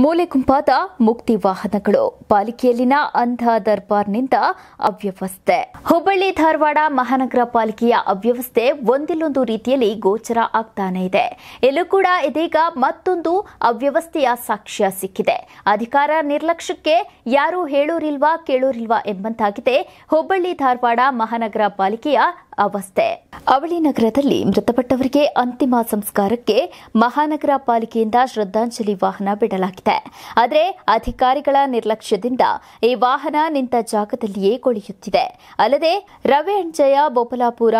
ಮೂಲೆಗುಂಪಾದ ಮುಕ್ತಿ ವಾಹನಗಳು ಪಾಲಿಕೆಯಲ್ಲಿನ ಅಂಧ ದರ್ಬಾರ್ನಿಂದ ಅವ್ಯವಸ್ಥೆ ಹುಬ್ಬಳ್ಳಿ ಧಾರವಾಡ ಮಹಾನಗರ ಪಾಲಿಕೆಯ ಅವ್ಯವಸ್ಥೆ ಒಂದಿಲ್ಲೊಂದು ರೀತಿಯಲ್ಲಿ ಗೋಚರ ಆಗ್ತಾನೆ ಇದೆ. ಇಲ್ಲೂ ಕೂಡ ಇದೀಗ ಮತ್ತೊಂದು ಅವ್ಯವಸ್ಥೆಯ ಸಾಕ್ಷ್ಯ ಸಿಕ್ಕಿದೆ. ಅಧಿಕಾರ ನಿರ್ಲಕ್ಷ್ಯಕ್ಕೆ ಯಾರು ಹೇಳೋರಿಲ್ವಾ ಕೇಳೋರಿಲ್ವಾ ಎಂಬಂತಾಗಿದೆ ಹುಬ್ಬಳ್ಳಿ ಧಾರವಾಡ ಮಹಾನಗರ ಪಾಲಿಕೆಯ ಅವಸ್ಥೆ. ಅವಳಿ ನಗರದಲ್ಲಿ ಮೃತಪಟ್ಟವರಿಗೆ ಅಂತಿಮ ಸಂಸ್ಕಾರಕ್ಕೆ ಮಹಾನಗರ ಪಾಲಿಕೆಯಿಂದ ಶ್ರದ್ಧಾಂಜಲಿ ವಾಹನ ಬಿಡಲಾಗಿದೆ. ಆದರೆ ಅಧಿಕಾರಿಗಳ ನಿರ್ಲಕ್ಷ್ಯದಿಂದ ಈ ವಾಹನ ನಿಂತ ಜಾಗದಲ್ಲಿಯೇ ಕೊಳೆಯುತ್ತಿದೆ. ಅಲ್ಲದೆ ರವೆ ಅಂಜಯ ಬೋಪಲಾಪುರ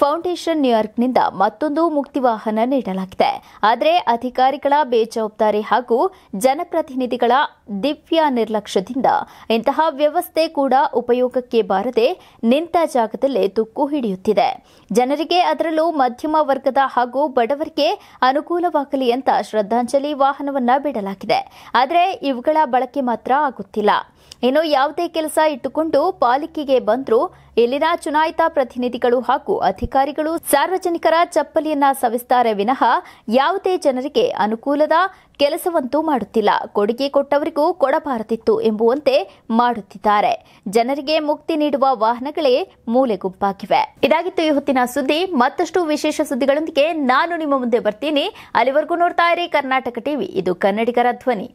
ಫೌಂಡೇಶನ್ ನ್ಯೂಯಾರ್ಕ್ನಿಂದ ಮತ್ತೊಂದು ಮುಕ್ತಿ ವಾಹನ ನೀಡಲಾಗಿದೆ. ಆದರೆ ಅಧಿಕಾರಿಗಳ ಬೇಜವಾಬ್ದಾರಿ ಹಾಗೂ ಜನಪ್ರತಿನಿಧಿಗಳ ದಿವ್ಯ ನಿರ್ಲಕ್ಷ್ಯದಿಂದ ಇಂತಹ ವ್ಯವಸ್ಥೆ ಕೂಡ ಉಪಯೋಗಕ್ಕೆ ಬಾರದೆ ನಿಂತ ಜಾಗದಲ್ಲೇ ತುಕ್ಕು ಹಿಡಿಯುತ್ತಿದೆ. ಜನರಿಗೆ, ಅದರಲ್ಲೂ ಮಧ್ಯಮ ವರ್ಗದ ಹಾಗೂ ಬಡವರಿಗೆ ಅನುಕೂಲವಾಗಲಿ ಅಂತ ಶ್ರದ್ಧಾಂಜಲಿ ವಾಹನವನ್ನ ಬಿಡಲಾಗಿದೆ. ಆದರೆ ಇವುಗಳ ಬಳಕೆ ಮಾತ್ರ ಆಗುತ್ತಿಲ್ಲ. ಇನ್ನು ಯಾವುದೇ ಕೆಲಸ ಇಟ್ಟುಕೊಂಡು ಪಾಲಿಕೆಗೆ ಬಂದರೂ ಇಲ್ಲಿನ ಚುನಾಯಿತ ಪ್ರತಿನಿಧಿಗಳು ಹಾಗೂ ಅಧಿಕಾರಿಗಳು ಸಾರ್ವಜನಿಕರ ಚಪ್ಪಲಿಯನ್ನ ಸವಿಸ್ತಾರೆ ವಿನಃ ಯಾವುದೇ ಜನರಿಗೆ ಅನುಕೂಲದ ಕೆಲಸವಂತೂ ಮಾಡುತ್ತಿಲ್ಲ. ಕೊಡುಗೆ ಕೊಟ್ಟವರಿಗೂ ಕೊಡಬಾರದಿತ್ತು ಎಂಬುವಂತೆ ಮಾಡುತ್ತಿದ್ದಾರೆ. ಜನರಿಗೆ ಮುಕ್ತಿ ನೀಡುವ ವಾಹನಗಳೇ ಮೂಲೆಗುಂಪಾಗಿವೆ. ಇದಾಗಿತ್ತು ಈ ಹೊತ್ತಿನ ಸುದ್ದಿ. ಮತ್ತಷ್ಟು ವಿಶೇಷ ಸುದ್ದಿಗಳೊಂದಿಗೆ ನಾನು ನಿಮ್ಮ ಮುಂದೆ ಬರ್ತೀನಿ. ಅಲ್ಲಿವರೆಗೂ ನೋಡ್ತಾ ಇರಿ ಕರ್ನಾಟಕ ಟಿವಿ, ಇದು ಕನ್ನಡಿಗರ ಧ್ವನಿ.